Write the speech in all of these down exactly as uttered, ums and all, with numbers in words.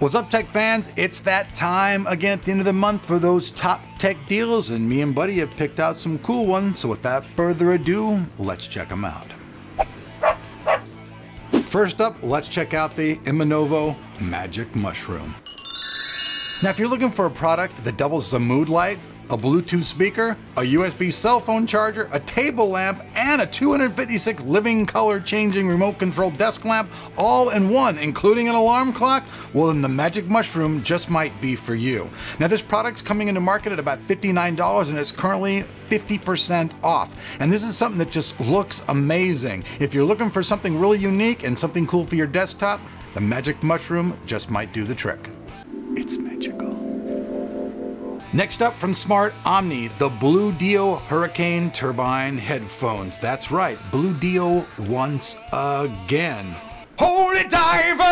What's up, tech fans? It's that time again at the end of the month for those top tech deals, and me and Buddy have picked out some cool ones, so without further ado, let's check them out. First up, let's check out the IMINOVO Magic Mushroom. Now, if you're looking for a product that doubles as a mood light, a Bluetooth speaker, a U S B cell phone charger, a table lamp, and a two hundred fifty-six living color changing remote control desk lamp all in one, including an alarm clock, well then the Magic Mushroom just might be for you. Now this product's coming into market at about fifty-nine dollars and it's currently fifty percent off. And this is something that just looks amazing. If you're looking for something really unique and something cool for your desktop, the Magic Mushroom just might do the trick. It's magical. Next up from Smart Omni, the Bluedio Hurricane Turbine headphones. That's right, Bluedio once again. Holy diver!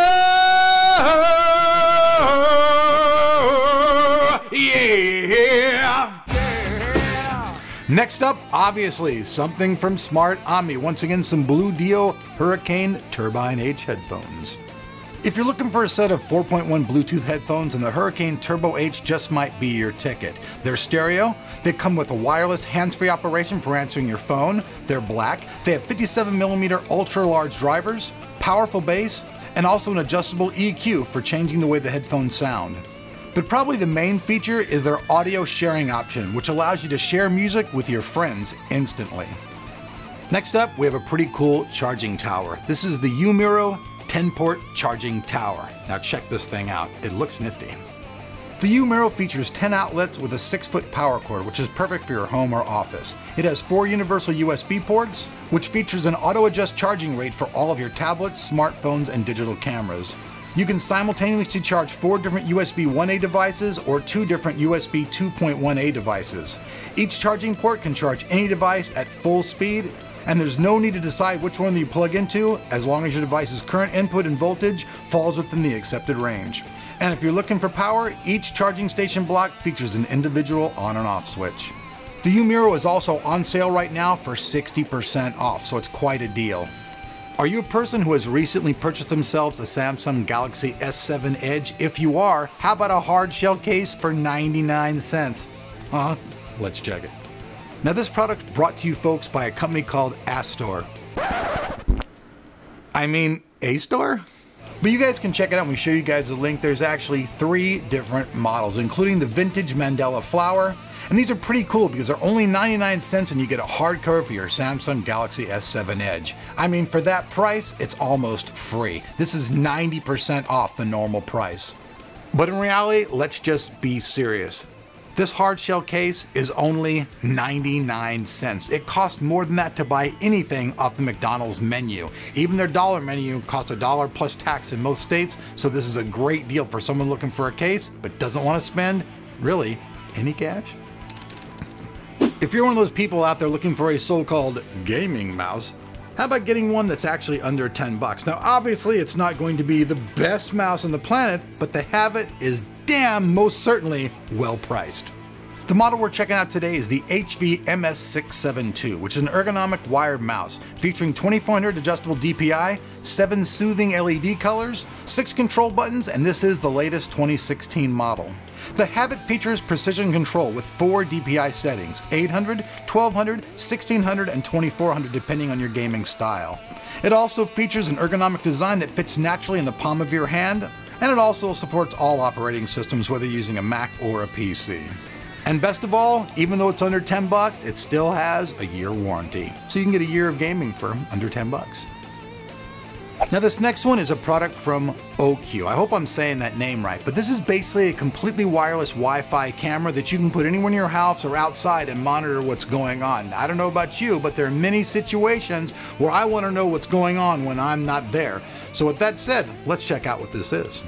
Yeah! Yeah! Next up, obviously, something from Smart Omni. Once again, some Bluedio Hurricane Turbine H headphones. If you're looking for a set of four point one Bluetooth headphones, then the Hurricane Turbo H just might be your ticket. They're stereo, they come with a wireless hands-free operation for answering your phone, they're black, they have fifty-seven millimeter ultra-large drivers, powerful bass, and also an adjustable E Q for changing the way the headphones sound. But probably the main feature is their audio sharing option, which allows you to share music with your friends instantly. Next up, we have a pretty cool charging tower. This is the Umirro ten port charging tower. Now check this thing out, it looks nifty. The Umirro features ten outlets with a six foot power cord, which is perfect for your home or office. It has four universal U S B ports, which features an auto-adjust charging rate for all of your tablets, smartphones, and digital cameras. You can simultaneously charge four different U S B one A devices or two different U S B two point one A devices. Each charging port can charge any device at full speed, and there's no need to decide which one you plug into as long as your device's current input and voltage falls within the accepted range. And if you're looking for power, each charging station block features an individual on and off switch. The Umirro is also on sale right now for sixty percent off, so it's quite a deal. Are you a person who has recently purchased themselves a Samsung Galaxy S seven Edge? If you are, how about a hard shell case for ninety-nine cents? Uh-huh, let's check it. Now this product brought to you folks by a company called A-store. I mean, A-store? But you guys can check it out when we show you guys the link. There's actually three different models, including the vintage Mandela flower. And these are pretty cool because they're only ninety-nine cents and you get a hardcover for your Samsung Galaxy S seven Edge. I mean, for that price, it's almost free. This is ninety percent off the normal price. But in reality, let's just be serious. This hard shell case is only ninety-nine cents. It costs more than that to buy anything off the McDonald's menu. Even their dollar menu costs a dollar plus tax in most states, so this is a great deal for someone looking for a case but doesn't want to spend, really, any cash. If you're one of those people out there looking for a so-called gaming mouse, how about getting one that's actually under ten bucks? Now, obviously, it's not going to be the best mouse on the planet, but the Havit is damn most certainly well priced. The model we're checking out today is the H V M S six seven two, which is an ergonomic wired mouse featuring twenty-four hundred adjustable D P I, seven soothing L E D colors, six control buttons, and this is the latest twenty sixteen model. The Havit features precision control with four D P I settings, eight hundred, twelve hundred, sixteen hundred, and twenty-four hundred depending on your gaming style. It also features an ergonomic design that fits naturally in the palm of your hand, and it also supports all operating systems, whether using a Mac or a P C. And best of all, even though it's under ten bucks, it still has a year warranty. So you can get a year of gaming for under ten bucks. Now this next one is a product from Oku. I hope I'm saying that name right, but this is basically a completely wireless Wi-Fi camera that you can put anywhere in your house or outside and monitor what's going on. I don't know about you, but there are many situations where I want to know what's going on when I'm not there. So with that said, let's check out what this is.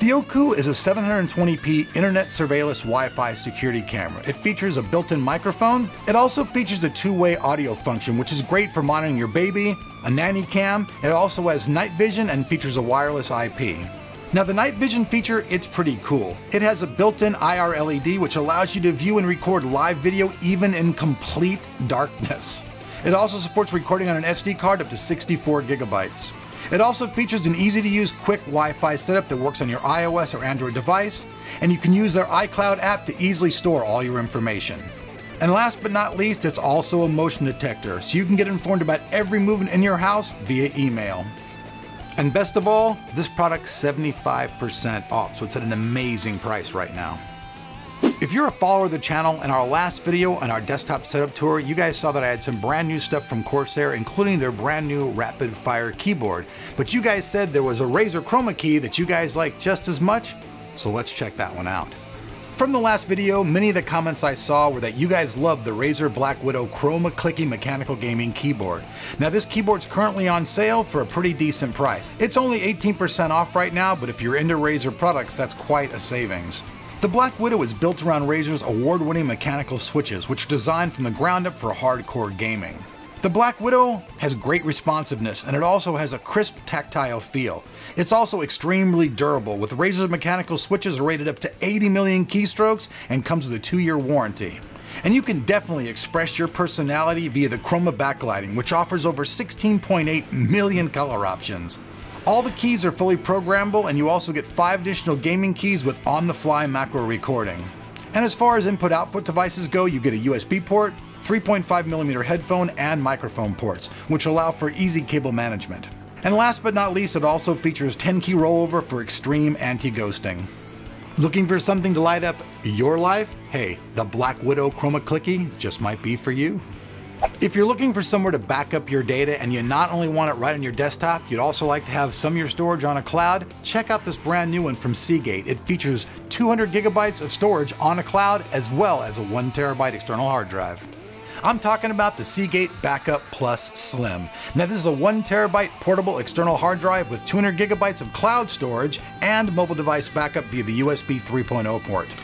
The Oku is a seven twenty p internet surveillance Wi-Fi security camera. It features a built-in microphone. It also features a two-way audio function, which is great for monitoring your baby, a nanny cam. It also has night vision and features a wireless I P. Now the night vision feature, it's pretty cool. It has a built-in I R L E D, which allows you to view and record live video even in complete darkness. It also supports recording on an S D card up to sixty-four gigabytes. It also features an easy-to-use quick Wi-Fi setup that works on your iOS or Android device, and you can use their iCloud app to easily store all your information. And last but not least, it's also a motion detector, so you can get informed about every movement in your house via email. And best of all, this product's seventy-five percent off, so it's at an amazing price right now. If you're a follower of the channel, in our last video on our desktop setup tour, you guys saw that I had some brand new stuff from Corsair, including their brand new Rapid Fire keyboard. But you guys said there was a Razer Chroma key that you guys like just as much, so let's check that one out. From the last video, many of the comments I saw were that you guys love the Razer Black Widow Chroma Clicky Mechanical Gaming Keyboard. Now this keyboard's currently on sale for a pretty decent price. It's only eighteen percent off right now, but if you're into Razer products, that's quite a savings. The Black Widow is built around Razer's award-winning mechanical switches, which are designed from the ground up for hardcore gaming. The Black Widow has great responsiveness, and it also has a crisp tactile feel. It's also extremely durable, with Razer's mechanical switches rated up to eighty million keystrokes and comes with a two year warranty. And you can definitely express your personality via the Chroma backlighting, which offers over sixteen point eight million color options. All the keys are fully programmable, and you also get five additional gaming keys with on-the-fly macro recording. And as far as input-output devices go, you get a U S B port, three point five millimeter headphone and microphone ports, which allow for easy cable management. And last but not least, it also features ten key rollover for extreme anti-ghosting. Looking for something to light up your life? Hey, the Black Widow Chroma Clicky just might be for you. If you're looking for somewhere to back up your data and you not only want it right on your desktop, you'd also like to have some of your storage on a cloud, check out this brand new one from Seagate. It features two hundred gigabytes of storage on a cloud as well as a one terabyte external hard drive. I'm talking about the Seagate Backup Plus Slim. Now this is a one terabyte portable external hard drive with two hundred gigabytes of cloud storage and mobile device backup via the U S B three point oh port.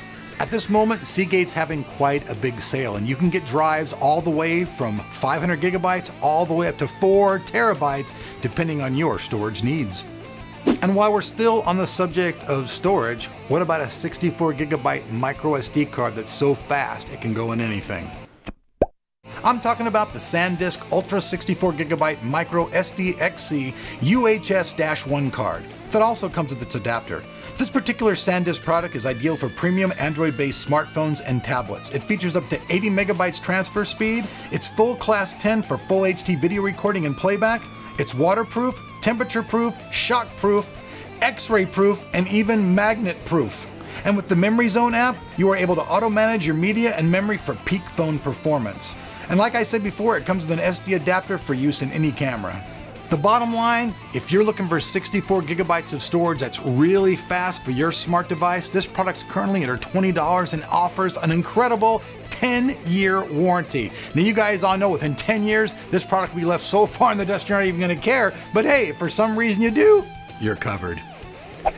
At this moment, Seagate's having quite a big sale, and you can get drives all the way from five hundred gigabytes all the way up to four terabytes, depending on your storage needs. And while we're still on the subject of storage, what about a sixty-four gigabyte micro S D card that's so fast it can go in anything? I'm talking about the SanDisk Ultra sixty-four gigabyte micro S D X C U H S one card that also comes with its adapter. This particular SanDisk product is ideal for premium Android-based smartphones and tablets. It features up to eighty megabytes transfer speed, it's full class ten for full H D video recording and playback, it's waterproof, temperature-proof, shock-proof, X-ray-proof, and even magnet-proof. And with the Memory Zone app, you are able to auto-manage your media and memory for peak phone performance. And like I said before, it comes with an S D adapter for use in any camera. The bottom line, if you're looking for sixty-four gigabytes of storage that's really fast for your smart device, this product's currently under twenty dollars and offers an incredible ten year warranty. Now you guys all know within ten years, this product will be left so far in the dust you're not even gonna care, but hey, if for some reason you do, you're covered.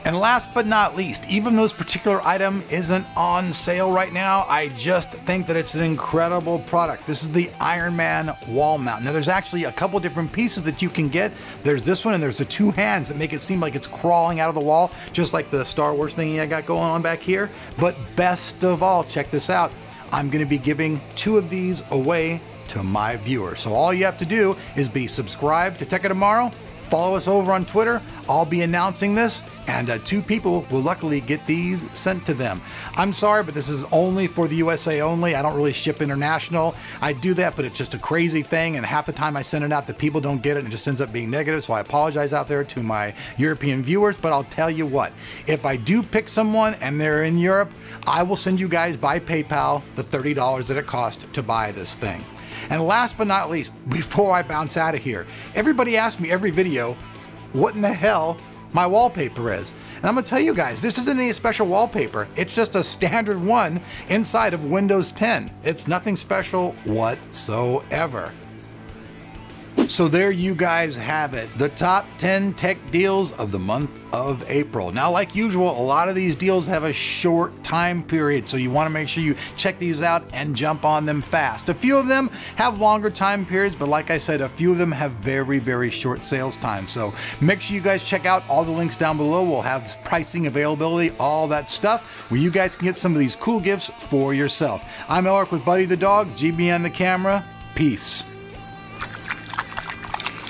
And last but not least, even though this particular item isn't on sale right now, I just think that it's an incredible product. This is the Iron Man wall mount. Now there's actually a couple different pieces that you can get. There's this one and there's the two hands that make it seem like it's crawling out of the wall, just like the Star Wars thingy I got going on back here. But best of all, check this out. I'm gonna be giving two of these away to my viewers. So all you have to do is be subscribed to Tech of Tomorrow, follow us over on Twitter. I'll be announcing this, and uh, two people will luckily get these sent to them. I'm sorry, but this is only for the U S A only. I don't really ship international. I do that, but it's just a crazy thing, and half the time I send it out, the people don't get it, and it just ends up being negative, so I apologize out there to my European viewers, but I'll tell you what, if I do pick someone and they're in Europe, I will send you guys by PayPal the thirty dollars that it cost to buy this thing. And last but not least, before I bounce out of here, everybody asks me every video what in the hell my wallpaper is. And I'm gonna tell you guys, this isn't any special wallpaper. It's just a standard one inside of Windows ten. It's nothing special whatsoever. So there you guys have it, the top ten tech deals of the month of April. Now, like usual, a lot of these deals have a short time period, so you want to make sure you check these out and jump on them fast. A few of them have longer time periods, but like I said, a few of them have very, very short sales time. So make sure you guys check out all the links down below. We'll have pricing, availability, all that stuff, where you guys can get some of these cool gifts for yourself. I'm Elric with Buddy the Dog, G B N the camera. Peace.